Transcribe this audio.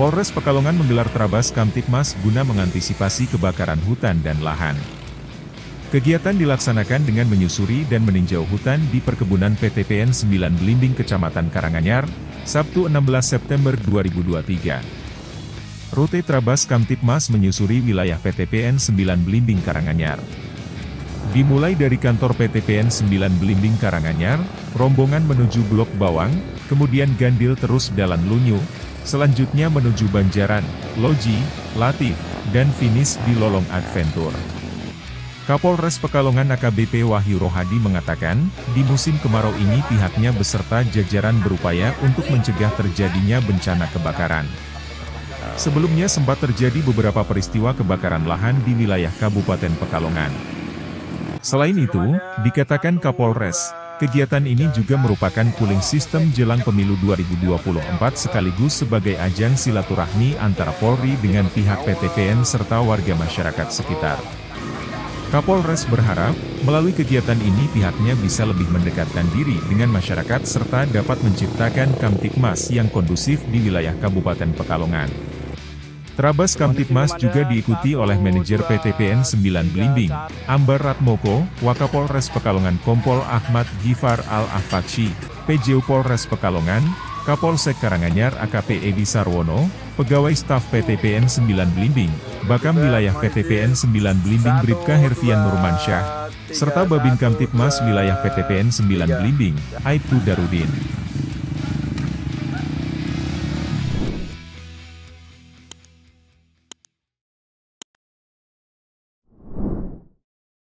Polres Pekalongan menggelar Trabas Kamtibmas guna mengantisipasi kebakaran hutan dan lahan. Kegiatan dilaksanakan dengan menyusuri dan meninjau hutan di perkebunan PTPN 9 Blimbing Kecamatan Karanganyar, Sabtu 16 September 2023. Rute Trabas Kamtibmas menyusuri wilayah PTPN 9 Blimbing Karanganyar. Dimulai dari kantor PTPN 9 Blimbing Karanganyar, rombongan menuju Blok Bawang, kemudian Gandil terus Dalan Lunyu, selanjutnya menuju Banjaran, Loji, Latief, dan finish di Lolong Adventure. Kapolres Pekalongan AKBP Wahyu Rohadi mengatakan, di musim kemarau ini pihaknya beserta jajaran berupaya untuk mencegah terjadinya bencana kebakaran. Sebelumnya sempat terjadi beberapa peristiwa kebakaran lahan di wilayah Kabupaten Pekalongan. Selain itu, dikatakan Kapolres, kegiatan ini juga merupakan cooling system jelang pemilu 2024 sekaligus sebagai ajang silaturahmi antara Polri dengan pihak PTPN serta warga masyarakat sekitar. Kapolres berharap, melalui kegiatan ini pihaknya bisa lebih mendekatkan diri dengan masyarakat serta dapat menciptakan Kamtibmas yang kondusif di wilayah Kabupaten Pekalongan. Trabas Kamtibmas juga diikuti oleh manajer PTPN 9 Blimbing, Ambar Ratmoko, Wakapolres Pekalongan Kompol Ahmad Gifar Al-Afachi, PJU Polres Pekalongan, Kapolsek Karanganyar AKP Ewi Sarwono, pegawai staf PTPN 9 Blimbing, Bakam wilayah PTPN 9 Blimbing Bribka Herfian Nurmansyah, serta Babin Kamtibmas wilayah PTPN 9 Blimbing, Aipu Darudin.